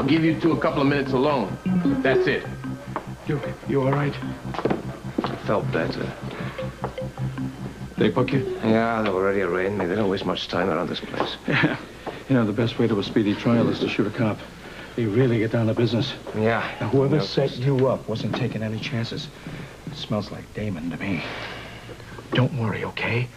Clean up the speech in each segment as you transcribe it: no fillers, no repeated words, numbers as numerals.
I'll give you two a couple of minutes alone. That's it. You all right? I felt better. They book you? Yeah, they've already arraigned me. They don't waste much time around this place. Yeah. You know, the best way to a speedy trial is to shoot a cop. They really get down to business. Yeah. Now, whoever set you up wasn't taking any chances. It smells like Damon to me. Don't worry, okay?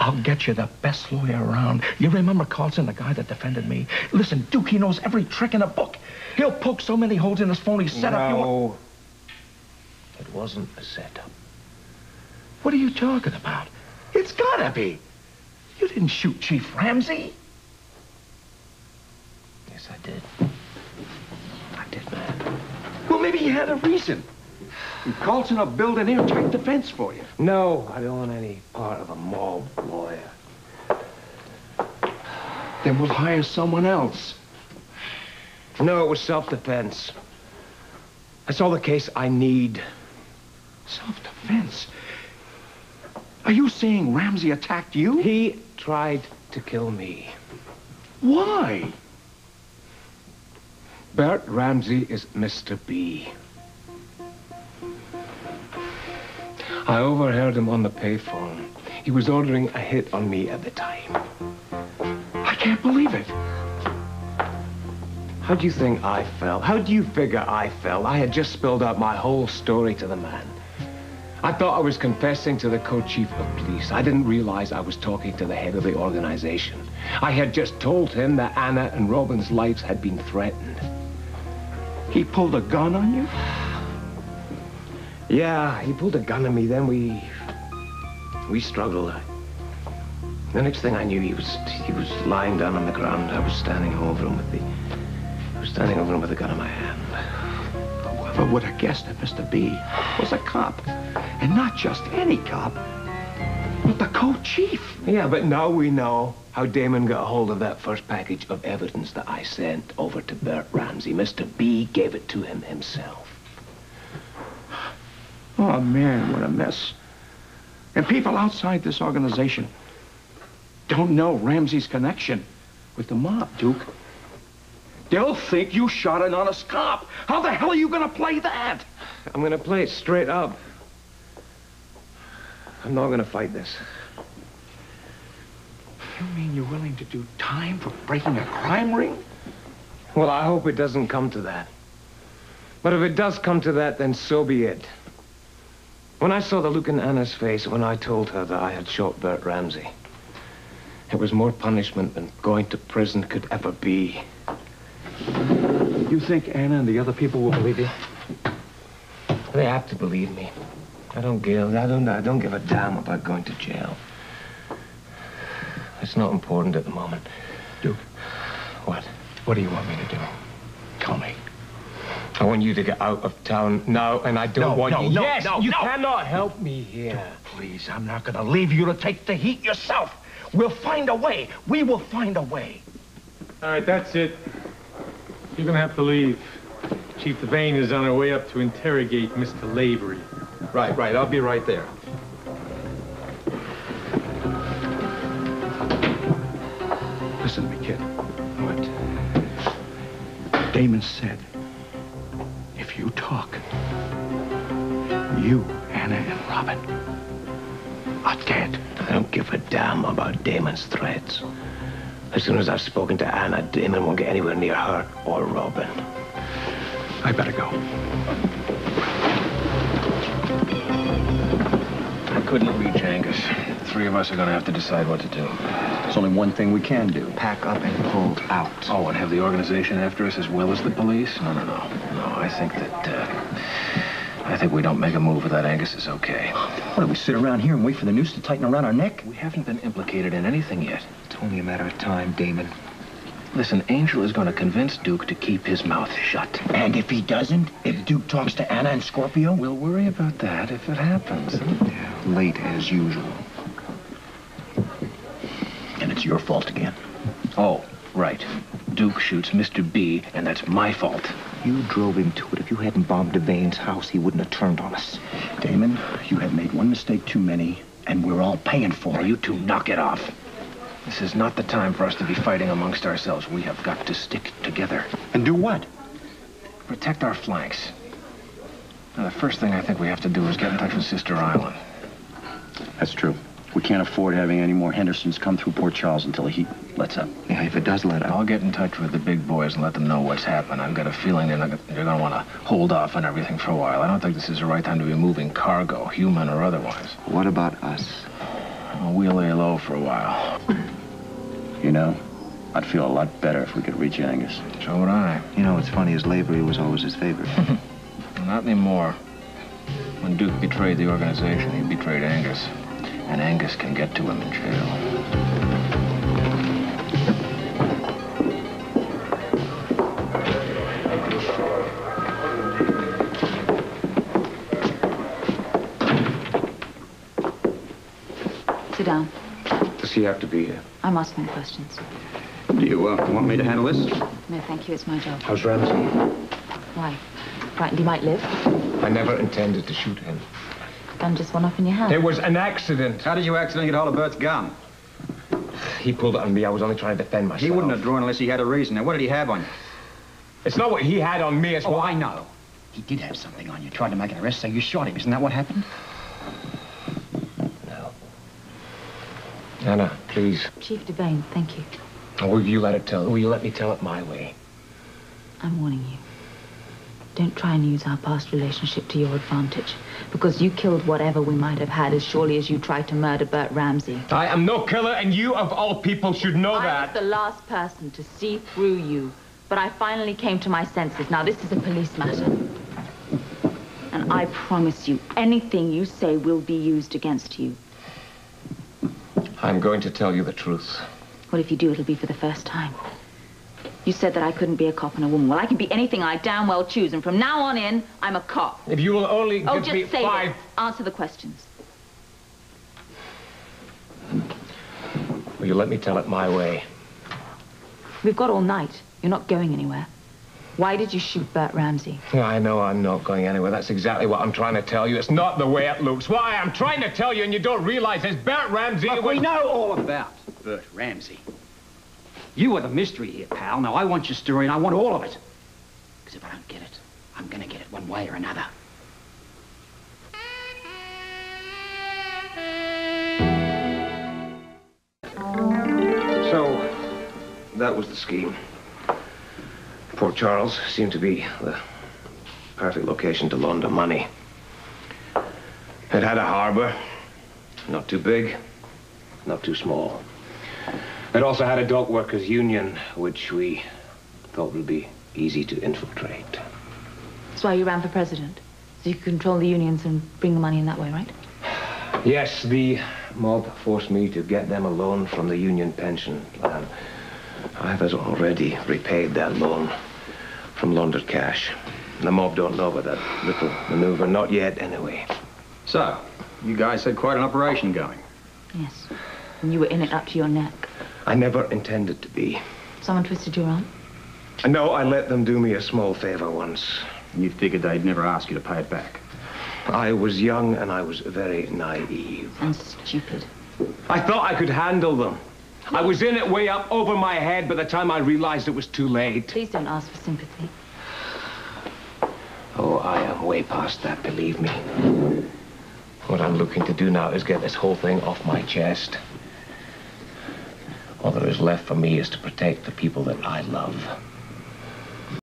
I'll get you the best lawyer around. You remember Carlson, the guy that defended me? Listen, Duke, he knows every trick in the book. He'll poke so many holes in his phone, he set up your... No. It wasn't a setup. What are you talking about? It's gotta be. You didn't shoot Chief Ramsey. Yes, I did. I did, man. Well, maybe he had a reason. Carlson will build an airtight defense for you. No, I don't want any part of a mob lawyer. Then we'll hire someone else. No, it was self-defense. That's all the case I need. Self-defense? Are you saying Ramsey attacked you? He tried to kill me. Why? Bert Ramsey is Mr. B. I overheard him on the payphone. He was ordering a hit on me at the time. I can't believe it. How do you think I felt? How do you figure I felt? I had just spilled out my whole story to the man. I thought I was confessing to the co-chief of police. I didn't realize I was talking to the head of the organization. I had just told him that Anna and Robin's lives had been threatened. He pulled a gun on you? Yeah, he pulled a gun on me, then we struggled. The next thing I knew, he was lying down on the ground. I was standing over him with the gun in my hand. Whoever would have guessed that Mr. B was a cop, and not just any cop, but the co-chief. Yeah, but now we know how Damon got hold of that first package of evidence that I sent over to Bert Ramsey. Mr. B gave it to him himself. Oh, man, what a mess. And people outside this organization don't know Ramsey's connection with the mob, Duke. They'll think you shot an honest cop. How the hell are you gonna play that? I'm gonna play it straight up. I'm not gonna fight this. You mean you're willing to do time for breaking a crime ring? Well, I hope it doesn't come to that. But if it does come to that, then so be it. When I saw the look in Anna's face when I told her that I had shot Bert Ramsey, it was more punishment than going to prison could ever be. You think Anna and the other people will believe you? They have to believe me. I don't give a damn about going to jail. It's not important at the moment. Duke. What? What do you want me to do? Tell me. I want you to get out of town now, and I don't want you... Yes, you cannot help me here. Duke, please, I'm not gonna leave you to take the heat yourself. We'll find a way. We will find a way. All right, that's it. You're gonna have to leave. Chief Devane is on her way up to interrogate Mr. Lavery. Right, I'll be right there. Listen to me, kid. What? Damon said... You talk. You, Anna, and Robin are dead. I don't give a damn about Damon's threats. As soon as I've spoken to Anna, Damon won't get anywhere near her or Robin. I better go. I couldn't reach Angus. The three of us are gonna have to decide what to do. There's only one thing we can do. Pack up and hold out. Oh, and have the organization after us as well as the police? No. I think we don't make a move without Angus is okay. What, do we sit around here and wait for the noose to tighten around our neck? We haven't been implicated in anything yet. It's only a matter of time, Damon. Listen, Angel is going to convince Duke to keep his mouth shut. And if he doesn't? If Duke talks to Anna and Scorpio? We'll worry about that if it happens. Yeah, late as usual. And it's your fault again. Oh, right. Duke shoots Mr. B, and that's my fault. You drove him to it. If you hadn't bombed Devane's house, he wouldn't have turned on us. Damon, you have made one mistake too many, and we're all paying for it. You two knock it off. This is not the time for us to be fighting amongst ourselves. We have got to stick together. And do what? Protect our flanks. Now, the first thing I think we have to do is get in touch with Sister Island. That's true. We can't afford having any more Hendersons come through Port Charles until the heat lets up. Yeah, if it does let up. I'll get in touch with the big boys and let them know what's happened. I've got a feeling they're going to want to hold off on everything for a while. I don't think this is the right time to be moving cargo, human or otherwise. What about us? Well, we'll lay low for a while. You know, I'd feel a lot better if we could reach Angus. So would I. You know, what's funny is Lavery was always his favorite. Not anymore. When Duke betrayed the organization, he betrayed Angus. And Angus can get to him in jail. Sit down. Does he have to be here? I'm asking questions. Do you want me to handle this? No, thank you. It's my job. How's Ramsey? Why? Frightened he might live? I never intended to shoot him. Gun just went off in your hand. It was an accident. How did you accidentally get hold of Bert's gun? He pulled it on me. I was only trying to defend myself. He wouldn't have drawn unless he had a reason. Now, what did he have on you? It's not what he had on me. It's what I know. He did have something on you. Tried to make an arrest, so you shot him. Isn't that what happened? No. Anna, please. Chief Devane, thank you. Will you let it tell? Will you let me tell it my way? I'm warning you. Don't try and use our past relationship to your advantage, because you killed whatever we might have had as surely as you tried to murder Bert Ramsey. I am no killer, and you, of all people, should know that. I was the last person to see through you, but I finally came to my senses. Now, this is a police matter, and I promise you, anything you say will be used against you. I'm going to tell you the truth. Well, if you do, it'll be for the first time. You said that I couldn't be a cop and a woman. Well, I can be anything I damn well choose, and from now on in, I'm a cop. If you will only give me five... Oh, just say it. Answer the questions. Will you let me tell it my way? We've got all night. You're not going anywhere. Why did you shoot Bert Ramsey? Yeah, I know I'm not going anywhere. That's exactly what I'm trying to tell you. It's not the way it looks. What I am trying to tell you, and you don't realize, is Bert Ramsey... Look, we know all about Bert Ramsey. You are the mystery here, pal. Now, I want your story, and I want all of it. Because if I don't get it, I'm going to get it one way or another. So, that was the scheme. Port Charles seemed to be the perfect location to launder money. It had a harbor. Not too big, not too small. It also had a dock workers' union, which we thought would be easy to infiltrate. That's why you ran for president, so you could control the unions and bring the money in that way, right? Yes, the mob forced me to get them a loan from the union pension plan. I have already repaid that loan from laundered cash. The mob don't know about that little maneuver, not yet anyway. So, you guys had quite an operation going. Yes, and you were in it up to your neck. I never intended to be. Someone twisted your arm? No, I let them do me a small favor once. You figured they'd never ask you to pay it back? I was young and I was very naive. And stupid. I thought I could handle them. I was in it way up over my head by the time I realized it was too late. Please don't ask for sympathy. Oh, I am way past that, believe me. What I'm looking to do now is get this whole thing off my chest. All there is left for me is to protect the people that I love.